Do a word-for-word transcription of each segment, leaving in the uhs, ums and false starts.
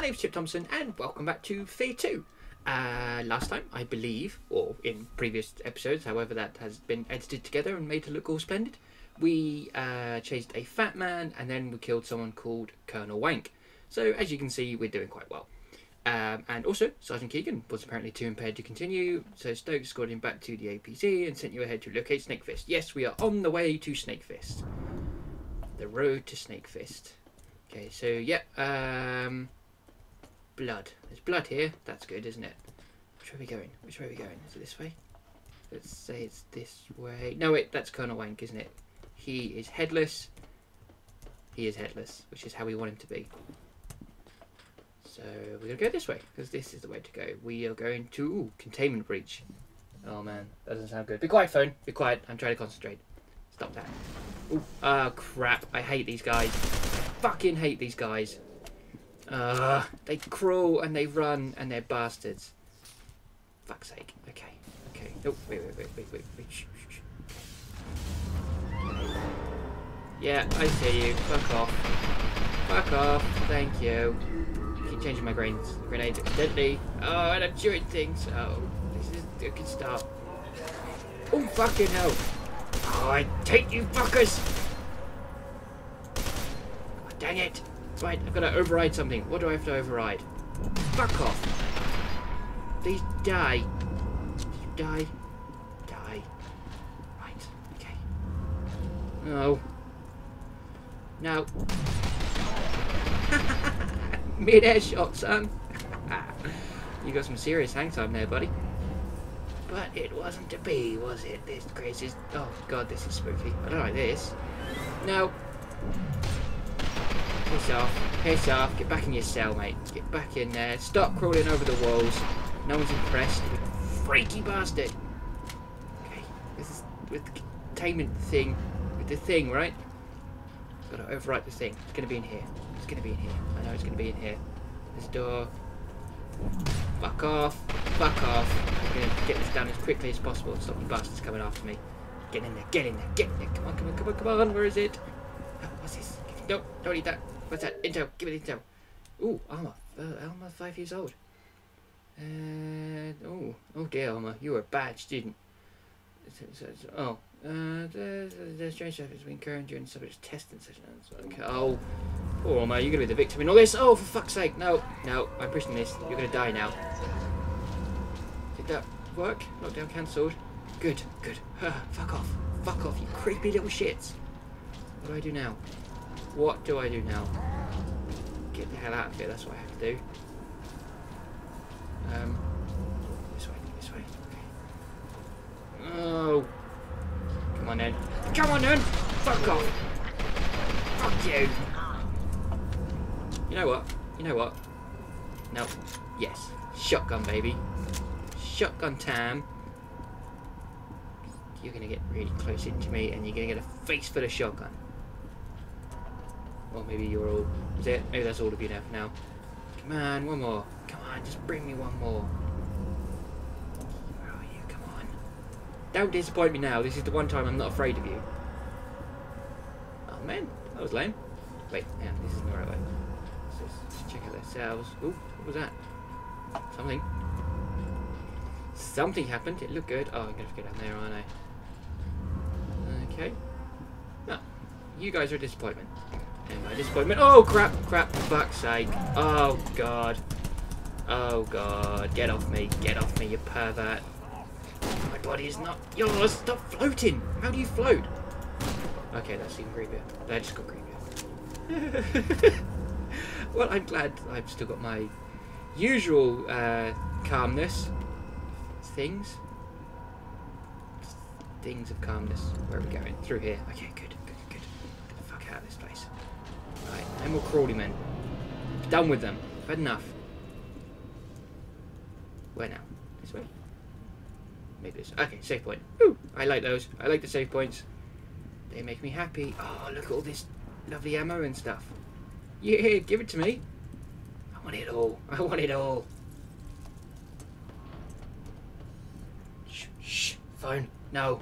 my name's Chip Thompson and welcome back to Fear two. Uh, last time, I believe, or in previous episodes, however that has been edited together and made to look all splendid, we uh, chased a fat man and then we killed someone called Colonel Wank. So as you can see, we're doing quite well. Um, and also, Sergeant Keegan was apparently too impaired to continue, so Stokes escorted him back to the A P C and sent you ahead to locate Snake Fist. Yes, we are on the way to Snake Fist. The road to Snake Fist. Okay, so, yep, yeah, um, blood. There's blood here. That's good, isn't it? Which way are we going? Which way are we going? Is it this way? Let's say it's this way. No, wait, that's Colonel Wank, isn't it? He is headless. He is headless, which is how we want him to be. So, we're going to go this way, because this is the way to go. We are going to... Ooh, containment breach. Oh, man, that doesn't sound good. Be quiet, phone. Be quiet. I'm trying to concentrate. Stop that. Ooh, oh, crap. I hate these guys. Fucking hate these guys. Uh, they crawl and they run and they're bastards. Fuck's sake. Okay. Okay. Oh, wait, wait, wait, wait, wait, wait. Shh, shh, shh. Yeah, I see you. Fuck off. Fuck off. Thank you. I keep changing my grenades. Grenades accidentally. Oh, and I'm shooting things. Oh, this is a good start. Oh, fucking hell. Oh, I take you fuckers. Dang it! Right, I've got to override something. What do I have to override? Fuck off! Please die. Die. Die. Right, okay. No. No. Mid-air shot, son! You got some serious hang time there, buddy. But it wasn't to be, was it? This crazy... Is... Oh, God, this is spooky. I don't like this. No. Piss off, piss off, get back in your cell, mate. Get back in there, stop crawling over the walls. No one's impressed. Freaky bastard! Okay, this is with the containment thing, with the thing, right? Gotta overwrite the thing. It's gonna be in here. It's gonna be in here. I know it's gonna be in here. This door. Fuck off, fuck off. I'm gonna get this done as quickly as possible and stop the bastards coming after me. Get in there, get in there, get in there. Come on, come on, come on, come on. Where is it? Oh, what's this? No, don't need that. What's that? Intel. Give me the intel. Ooh, Alma. Uh, Alma, five years old. Uh, oh, oh dear, Alma. You were a bad student. Oh. Uh, the, the strange stuff has been occurring during subject's testing sessions. Okay. Oh, poor Alma. You're going to be the victim in all this. Oh, for fuck's sake. No, no. I'm pushing this. You're going to die now. Did that work? Lockdown cancelled. Good, good. Uh, fuck off. Fuck off, you creepy little shits. What do I do now? What do I do now? Get the hell out of here, that's what I have to do. Um, this way, this way. Oh. Come on then. Come on then! Fuck off! Fuck you! You know what? You know what? No. Yes. Shotgun, baby. Shotgun time. You're gonna get really close into me and you're gonna get a face full of shotgun. Or maybe you're all... Is it? Maybe that's all of you now for now. Come on, one more. Come on, just bring me one more. Where are you? Come on. Don't disappoint me now. This is the one time I'm not afraid of you. Oh, man. That was lame. Wait, yeah, this isn't the right way. Let's check out their cells. Ooh, what was that? Something. Something happened. It looked good. Oh, I'm going to have to go down there, aren't I? Okay. No. You guys are a disappointment. My disappointment. Oh crap, crap, for fuck's sake. Oh god. Oh god. Get off me. Get off me, you pervert. My body is not yours. Stop floating. How do you float? Okay, that's even creepier. That just got creepier. Well, I'm glad I've still got my usual uh, calmness. Things. Things of calmness. Where are we going? Through here. Okay, good, good, good. Get the fuck out of this place. Right, no more crawly men. Done with them. I've had enough. Where now? This way? Maybe this. Okay, save point. Woo! I like those. I like the save points. They make me happy. Oh, look at all this lovely ammo and stuff. Yeah, give it to me. I want it all. I want it all. Shh, shh. Phone. No.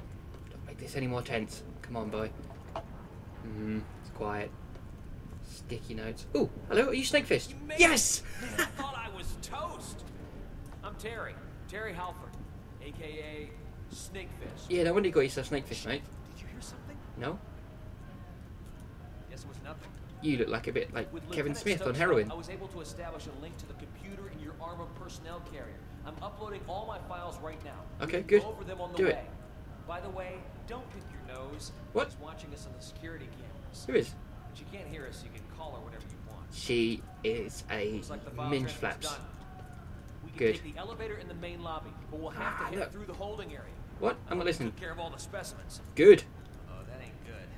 Don't make this any more tense. Come on, boy. Mm, it's quiet. Sticky notes. Ooh, hello, are you Snake Fist? You yes! I thought I was toast. I'm Terry. Terry Halford, a k a. Snake Fist. Yeah, no wonder you got yourself Snake Fist, mate. Did you hear something? No? Yes, it was nothing. You look like a bit like with Kevin Lieutenant Smith Stokes on heroin. I was able to establish a link to the computer in your armored personnel carrier. I'm uploading all my files right now. Okay, good. Go over them on the Do way. it. By the way, don't pick your nose. What? She's watching us on the security cameras. Who is? But you can't hear us, so you can call her whatever you want. She is a like minge flaps. We can good. Take the elevator in the main lobby, but we'll have ah, to head look. through the holding area. What? I'm not listening. Take care of all the specimens. Good. Oh, that ain't good.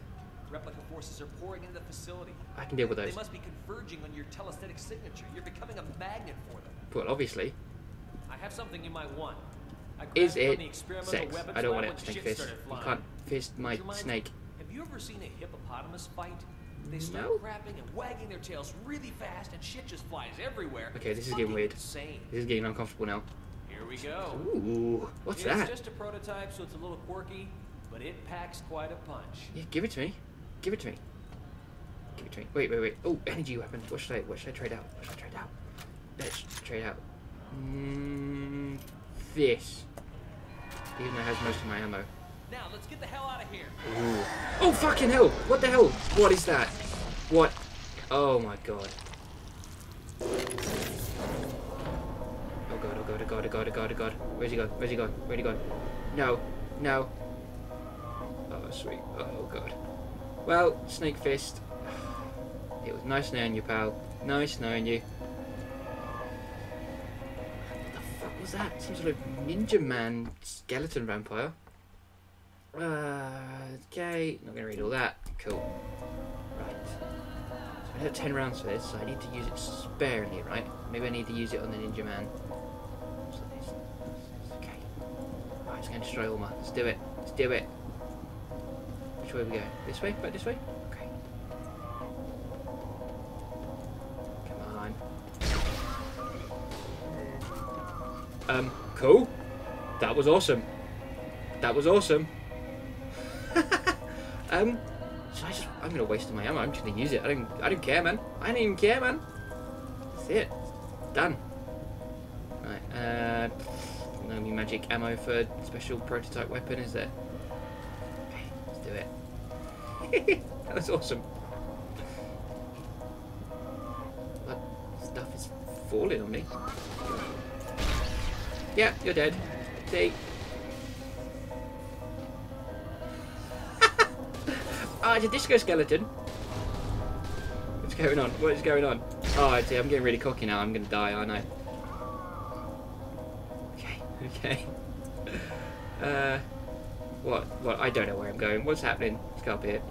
Replica forces are pouring into the facility. I can deal with those. They must be converging on your telesthetic signature. You're becoming a magnet for them. Well, obviously. I have something you might want. I Is it sex? I don't want it. Snake fist. You can't fist my snake. Have you ever seen a hippopotamus fight? They start no. crapping and wagging their tails really fast, and shit just flies everywhere. Okay, this is getting weird. Insane. This is getting uncomfortable now. Here we go. Ooh, what's it's that? It's just a prototype, so it's a little quirky, but it packs quite a punch. Yeah, give it to me. Give it to me. Give it to me. Wait, wait, wait. Oh, energy weapon. What should I? What should I trade out? What should I trade out? Let's trade out. Mm, this. Even though it has most of my ammo. Now let's get the hell out of here. Ooh. Oh fucking hell! What the hell? What is that? What? Oh my god. Oh god, oh god, oh god, oh god, oh god, oh god. Where's he gone? Where's he gone? Where'd he go? No. No. Oh sweet. Oh god. Well, Snake Fist. It was nice knowing you, pal. Nice knowing you. What the fuck was that? Some sort of ninja man skeleton vampire. Uh, okay, not gonna read all that. Cool. Right. So I have ten rounds for this, so I need to use it sparingly, right? Maybe I need to use it on the Ninja Man. So this, this okay. Right, it's gonna destroy Alma. Let's do it. Let's do it. Which way are we going? This way? Back this way? Okay. Come on. Um, cool. That was awesome. That was awesome. Um, so I just, I'm gonna waste my ammo. I'm just gonna use it. I don't, I don't care, man. I don't even care, man. That's it. It's done. Right. Uh, no new magic ammo for special prototype weapon, is there? Okay, let's do it. That was awesome. That stuff is falling on me. Yeah, you're dead. See. Ah, oh, it's a disco skeleton. What's going on? What is going on? Oh, I see. I'm getting really cocky now. I'm going to die, aren't I? Okay, okay. Uh, what? What? I don't know where I'm going. What's happening? Let's go up here.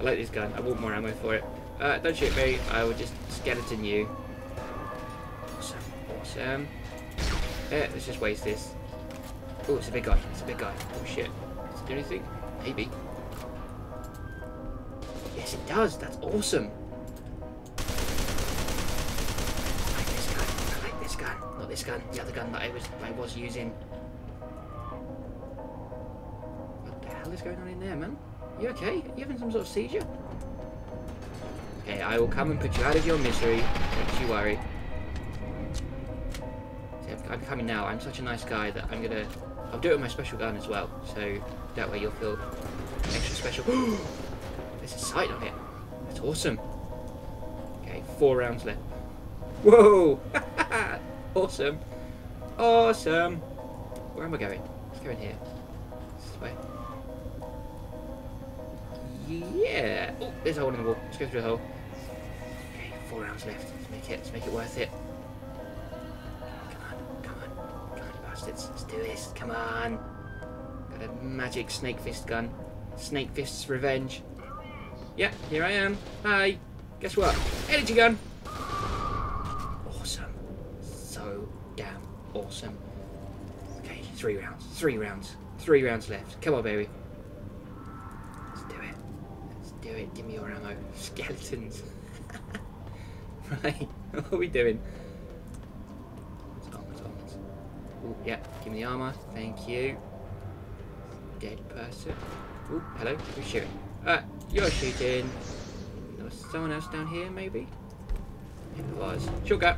I like this gun. I want more ammo for it. Uh, don't shoot me. I will just skeleton you. Awesome. Awesome. Yeah, let's just waste this. Oh, it's a big guy. It's a big guy. Oh, shit. Does it do anything? Maybe. Yes, it does. That's awesome. I like this gun. I like this gun. Not this gun. The other gun that I was I was using. What the hell is going on in there, man? You okay? Are you having some sort of seizure? Okay, I will come and put you out of your misery. Don't you worry. See, I'm, I'm coming now. I'm such a nice guy that I'm gonna. I'll do it with my special gun as well. So that way you'll feel extra special. There's a sight on it. That's awesome. Okay, four rounds left. Whoa! Awesome. Awesome. Where am I going? Let's go in here. This way. Yeah. Oh, there's a hole in the wall. Let's go through the hole. Okay, four rounds left. Let's make it. Let's make it worth it. Come on, come on, come on, bastards. Let's do this. Come on. Got a magic snake fist gun. Snake Fist's revenge. Yeah, here I am. Hi. Guess what? Energy gun. Awesome. So damn awesome. Okay, three rounds. Three rounds. Three rounds left. Come on, baby. Let's do it. Let's do it. Give me your ammo. Skeletons. Right. What are we doing? It's armor, it's armor. Ooh, yeah. Give me the armor. Thank you. Dead person. Ooh, hello. Who's shooting? Uh, you're shooting. No, Was someone else down here, maybe? I think it was. She'll go.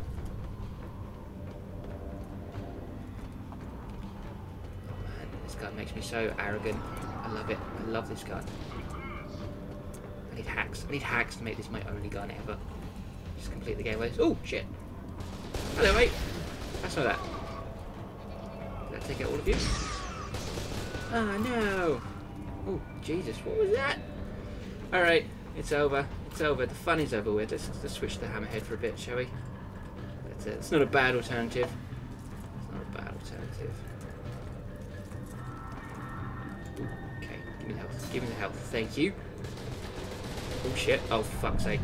Oh man, this gun makes me so arrogant. I love it. I love this gun. I need hacks. I need hacks to make this my only gun ever. Just complete the game with this. Oh, shit. Hello, mate. I saw that. Did I take out all of you? Oh, no. Oh, Jesus. What was that? Alright. It's over. It's over. The fun is over with. Let's, let's switch the hammerhead for a bit, shall we? That's it. It's not a bad alternative. It's not a bad alternative. Okay. Give me the health. Give me the health. Thank you. Oh, shit. Oh, fuck's sake.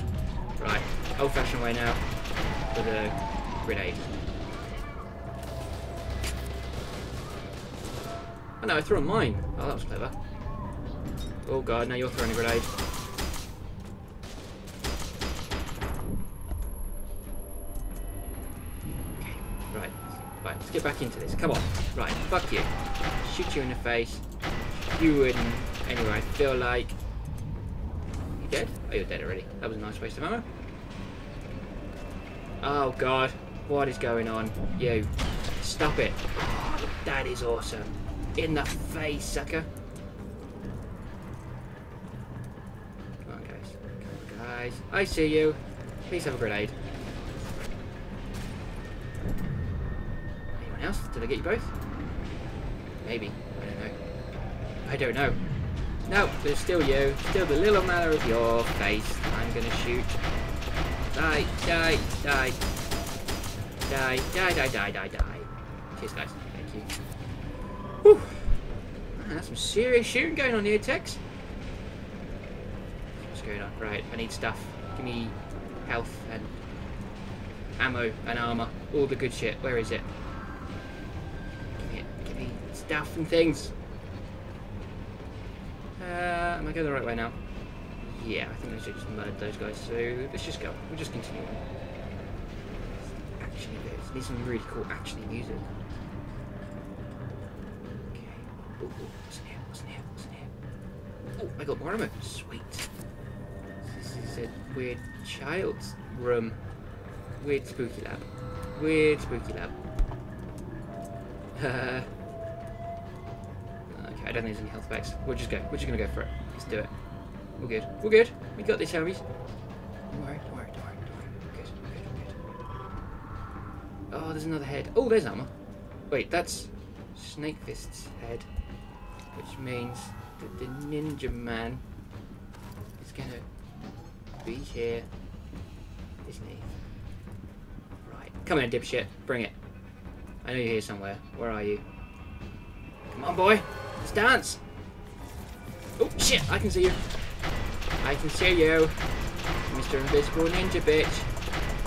Right. Old-fashioned way now. With a grenade. Oh, no. I threw a mine. Oh, that was clever. Oh, God. Now you're throwing a grenade. Let's get back into this. Come on. Right. Fuck you. Shoot you in the face. You wouldn't. Anyway, I feel like... You dead? Oh, you're dead already. That was a nice waste of ammo. Oh, God. What is going on? You. Stop it. Oh, that is awesome. In the face, sucker. Come on, guys. Come on, guys. I see you. Please have a grenade. Else? Did I get you both? Maybe. I don't know. I don't know. No, there's still you. Still the little matter of your face. I'm gonna shoot. Die, die, die. Die, die, die, die, die, die. Cheers, guys. Thank you. Whew. Man, that's some serious shooting going on here, Tex. What's going on? Right, I need stuff. Give me health and ammo and armor. All the good shit. Where is it? Stuff and things. Uh, am I going the right way now? Yeah, I think I should just murder those guys. So let's just go. We'll just continue. Action moves. Need some really cool action music. Okay. Ooh, ooh, what's in here? What's in here? What's in here? Oh, I got more ammo. Sweet. This is a weird child's room. Weird spooky lab. Weird spooky lab. Uh. I don't think there's any health packs. We'll just go. We're just gonna go for it. Let's do it. We're good. We're good. We got this, homies. Don't worry. Don't worry. Don't worry. Don't worry. We're good. We're good. We're good. Oh, there's another head. Oh, there's armor. Wait, that's Snake Fist's head, which means that the ninja man is gonna be here, isn't he? Right. Come on, dipshit. Bring it. I know you're here somewhere. Where are you? Come on, boy. Let's dance! Oh, shit! I can see you! I can see you! Mister Invisible Ninja Bitch!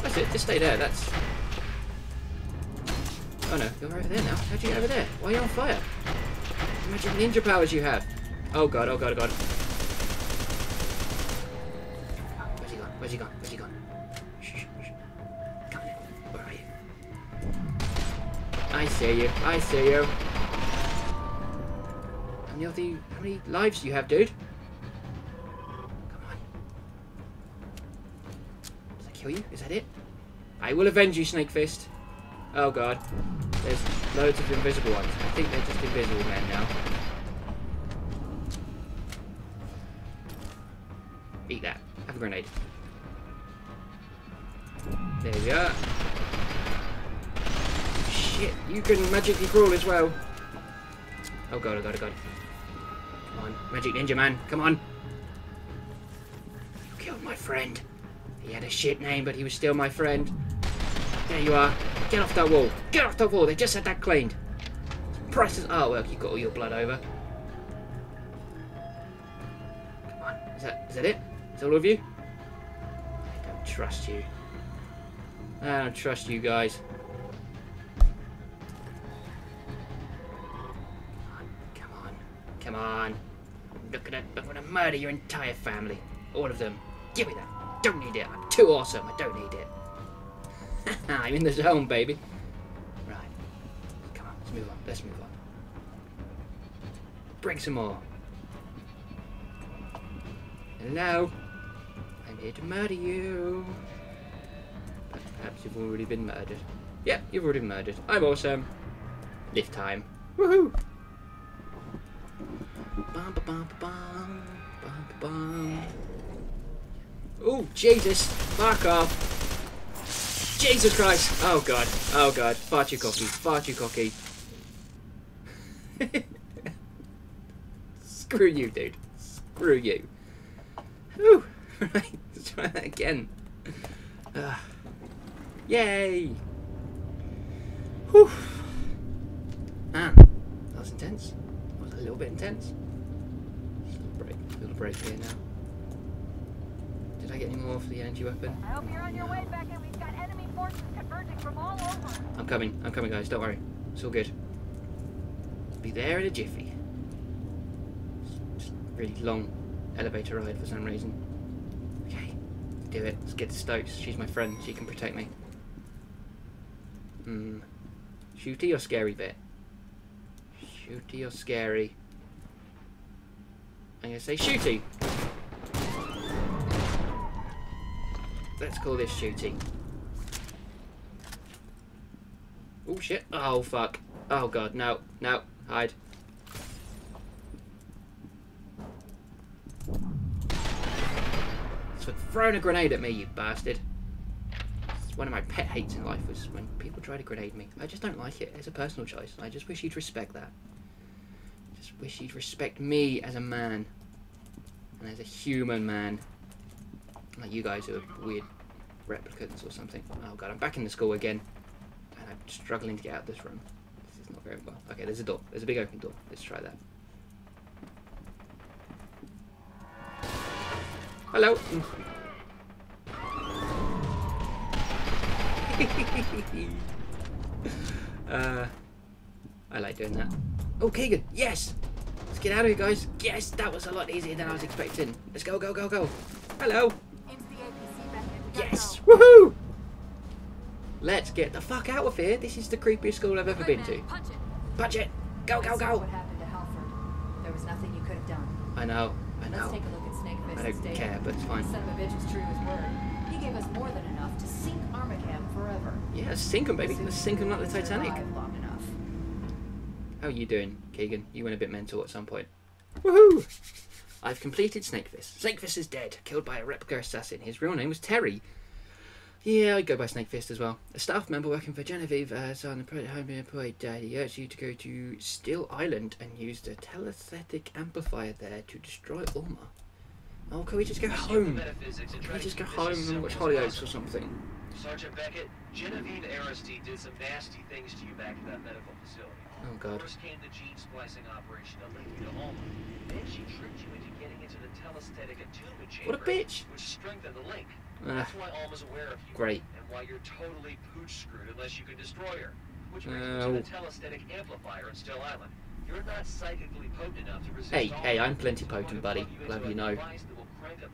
That's it, just stay there, that's... Oh no, you're over there now. How'd you get over there? Why are you on fire? Imagine ninja powers you have! Oh god, oh god, oh god. Where's he gone? Where's he gone? Where's he gone? Shh, shh, shh. Come on in. Where are you? I see you, I see you! How many, the, how many lives do you have, dude? Come on. Does that kill you? Is that it? I will avenge you, Snake Fist. Oh, God. There's loads of invisible ones. I think they're just invisible men now. Eat that. Have a grenade. There we are. Shit, you can magically crawl as well. Oh, God, oh, God, oh, God. Come on, Magic Ninja Man, come on! You killed my friend. He had a shit name, but he was still my friend. There you are. Get off that wall. Get off that wall. They just had that cleaned. Priceless artwork. You got all your blood over. Come on. Is that is that it? Is that all of you? I don't trust you. I don't trust you guys. Come on. I'm gonna, I'm gonna murder your entire family. All of them. Give me that. Don't need it. I'm too awesome. I don't need it. I'm in the zone, baby. Right. Come on. Let's move on. Let's move on. Bring some more. Hello. I'm here to murder you. But perhaps you've already been murdered. Yeah, you've already been murdered. I'm awesome. Live time. Woohoo! Bum, ba, bum, ba, bum, bum, ba, bum. Oh, Jesus! Fuck off! Jesus Christ! Oh god, oh god, far too cocky, far too cocky. Screw you, dude. Screw you. Whew. Right, let's try that again. Uh, yay! Whew. Man, that was intense. That was a little bit intense. Just a little break, a little break here now. Did I get any more for the energy weapon? I hope you're on your way back and we've got enemy forces converging from all over. I'm coming, I'm coming guys, don't worry. It's all good. Be there in a jiffy. Just a really long elevator ride for some reason. Okay, do it. Let's get to Stokes. She's my friend, she can protect me. Hmm. Shooty or scary bit? Shooty or scary? I'm gonna say shooty! Let's call this shooty. Oh shit. Oh fuck. Oh god. No. No. Hide. So throwing a grenade at me, you bastard. It's one of my pet hates in life was when people try to grenade me. I just don't like it. It's a personal choice. I just wish you'd respect that. Just wish you'd respect me as a man. And as a human man. Like you guys who are weird replicants or something. Oh god, I'm back in the school again. And I'm struggling to get out of this room. This is not very well. Okay, there's a door. There's a big open door. Let's try that. Hello! uh, I like doing that. Oh, Keegan! Yes! Let's get out of here, guys! Yes! That was a lot easier than I was expecting. Let's go, go, go, go! Hello! Yes! Woohoo! Let's get the fuck out of here. This is the creepiest school I've ever been to. Punch it! Punch it! Go, go, go! What happened to Halford? There was nothing you could have done. I know, I know. Let's take a look at Snake Fist. I don't care, but it's fine. Son of a bitch was true as word. He gave us more than enough to sink Armacamp forever. Yeah, let's sink him, baby. Let's sink him like the Titanic. Long enough. How are you doing, Keegan? You went a bit mental at some point. Woohoo! I've completed Snake Fist. Snake Fist is dead, killed by a replica assassin. His real name was Terry. Yeah, I go by Snake Fist as well. A staff member working for Genevieve Aristide, uh, home employed, uh, he urged you to go to Still Island and use the telethetic amplifier there to destroy Alma. Oh, can we just go home? Can we just go home and watch Hollyoaks or something? Sergeant Beckett, Genevieve Aristide did some nasty things to you back at that medical facility. Oh god. First came the gene splicing operation that linked you to Alma. Then she tricked you into getting into the telesthetic attunement chamber. What a bitch! Which strengthened the link. Uh, That's why Alma's aware of you. Great. And why you're totally pooch screwed unless you can destroy her. Which brings uh, you to the telesthetic amplifier in Still Island. You're not psychically potent enough to resist. Hey, hey, I'm plenty potent, buddy. Love you know.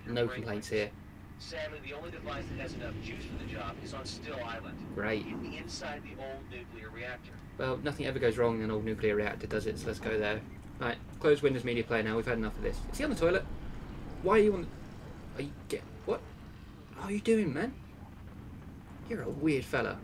No complaints here. Sadly, the only device that has enough juice for the job is on Still Island. Great. Hidden inside the old nuclear reactor. Well, nothing ever goes wrong in an old nuclear reactor, does it? So let's go there. Right, close Windows Media Player now. We've had enough of this. Is he on the toilet? Why are you on the... Are you get... What? How are you doing, man? You're a weird fella.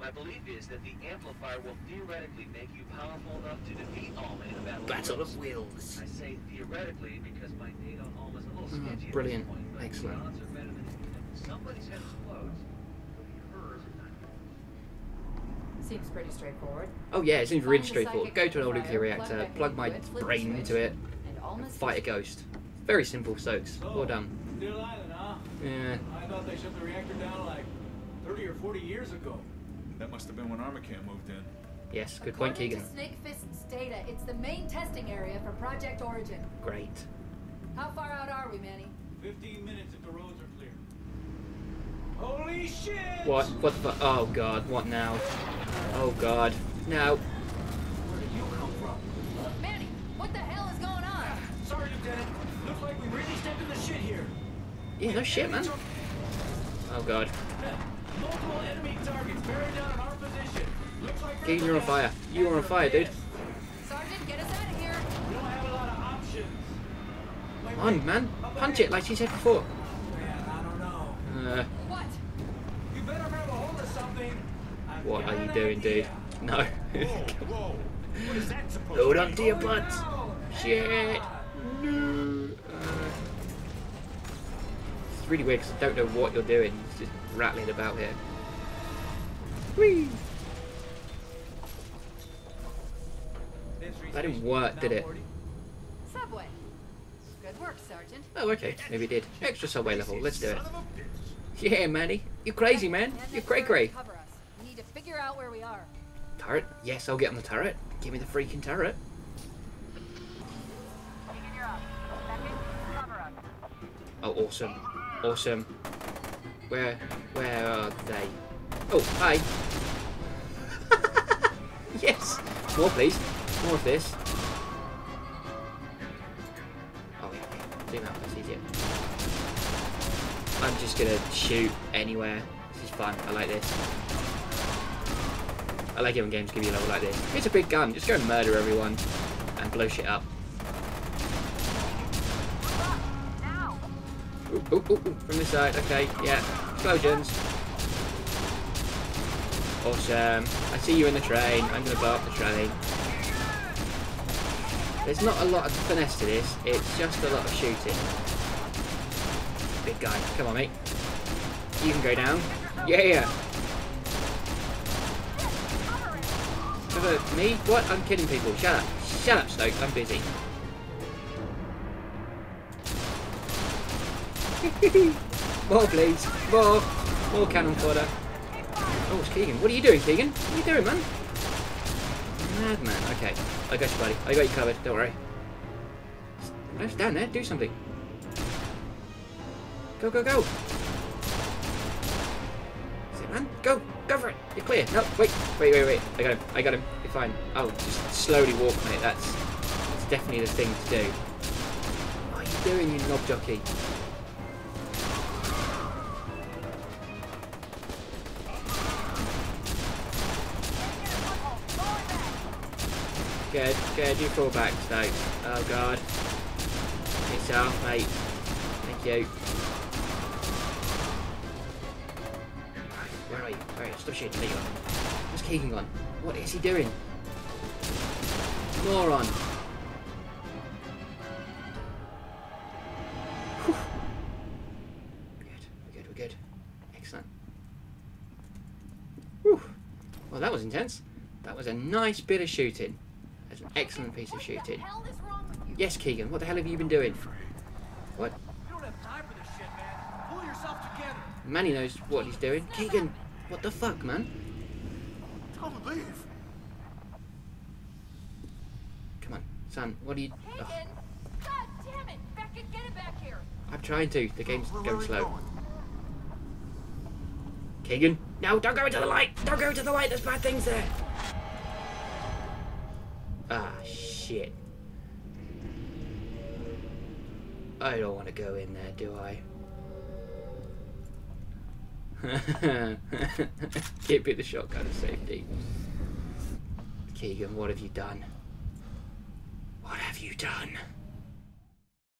My belief is that the amplifier will theoretically make you powerful enough to defeat Alma in a battle, battle of wills. I say theoretically because my data on Alma's a little sketchy. Oh, brilliant. At this point, excellent. Somebody's head explodes. Seems pretty straightforward. Oh yeah, it seems really straightforward. Go to an old nuclear reactor, plug my brain into it, and fight a ghost. Very simple, Soaks. Well done. Still Island, huh? Yeah. I thought they shut the reactor down like thirty or forty years ago. That must have been when Armacamp moved in. Yes, good point, Keegan. According to Snake Fist's data, it's the main testing area for Project Origin. Great. How far out are we, Manny? Fifteen minutes if the roads are clear. Holy shit! What? What the? Oh god! What now? Oh god! Now. Where did you come from? Manny, what the hell is going on? Ah, sorry, Lieutenant. Looks like we really stepped in the shit here. Yeah, no shit, man. Oh god. Multiple enemy targets buried down in our position. Looks like Keegan, you're on fire. You are on fire, dude. Sergeant, get us out of here. We don't have a lot of options. Come on, man. Punch it like she said before. Uh, what? You better grab a hold of something. I've what are you doing, idea. dude? No. Whoa, whoa. What is that supposed Hold on to your butts. No. Shit. No. Uh, it's really weird because I don't know what you're doing. It's just rattling about here. Whee! That didn't work, did it? Subway. Good work, Sergeant. Oh, okay. Maybe it did. Extra subway level. Let's do it. Yeah, Manny. You crazy, man. You're cray cray. We need to figure out where we are. Turret? Yes, I'll get on the turret. Give me the freaking turret. Oh, awesome. Awesome. Where, where are they? Oh, hi. Yes. More, please. More of this. Oh, yeah, okay. Zoom out, that's easier. I'm just gonna shoot anywhere. This is fun, I like this. I like it when games give you a level like this. It's a big gun, just go and murder everyone and blow shit up. Ooh, ooh, ooh, ooh. From this side, okay, yeah. Explosions. Awesome. I see you in the train, I'm gonna blow up the train. There's not a lot of finesse to this, it's just a lot of shooting. Big guy, come on mate. You can go down. Yeah, yeah. Cover me? What? I'm kidding people. Shut up. Shut up, Stoke. I'm busy. More please. More. More cannon fodder. Oh, it's Keegan. What are you doing, Keegan? What are you doing, man? Madman. Okay. I got you, buddy. I got you covered. Don't worry. No, it's down there. Do something. Go, go, go. Is it, man? Go. Go for it. You're clear. No, wait. Wait, wait, wait. I got him. I got him. You're fine. Oh, just slowly walk on it. That's, that's definitely the thing to do. What are you doing, you knob jockey? Good, good, you fall back, Stokes. Oh god. It's off, mate. Thank you. Where are you? Where are you? Stop shooting. There you are. What's Keegan gone? What is he doing? Moron. Whew. We're good, we're good, we're good. Excellent. Whew. Well, that was intense. That was a nice bit of shooting. That's an excellent piece of shooting. What the hell is wrong with you? Yes, Keegan, what the hell have you been doing? What? You don't have time for this shit, man. Pull yourself together. Manny knows what he's doing. Keegan, what the fuck, man? Tell him to leave. Come on, son, what are you... Keegan! Oh. God damn it! Becca, get it back here! I'm trying to. The game's oh, going slow. Going? Keegan? No, don't go into the light! Don't go into the light! There's bad things there! Ah, shit. I don't want to go in there, do I? Give me the shotgun of safety. Keegan, what have you done? What have you done?